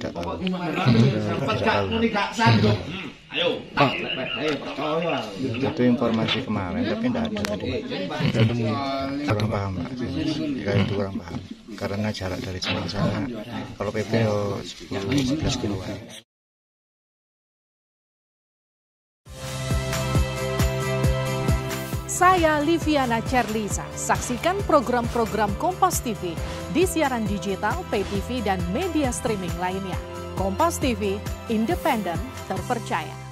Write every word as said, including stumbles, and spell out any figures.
tidak tahu. Pak, itu informasi kemarin tapi tidak ada tadi. Kurang paham Pak, ya itu kurang paham karena jarak dari sana sana. Kalau P P sepuluh sebelas kiloan. Saya Liviana Cerlisa, saksikan program-program Kompas T V di siaran digital, pay T V, dan media streaming lainnya. Kompas T V, independen, terpercaya.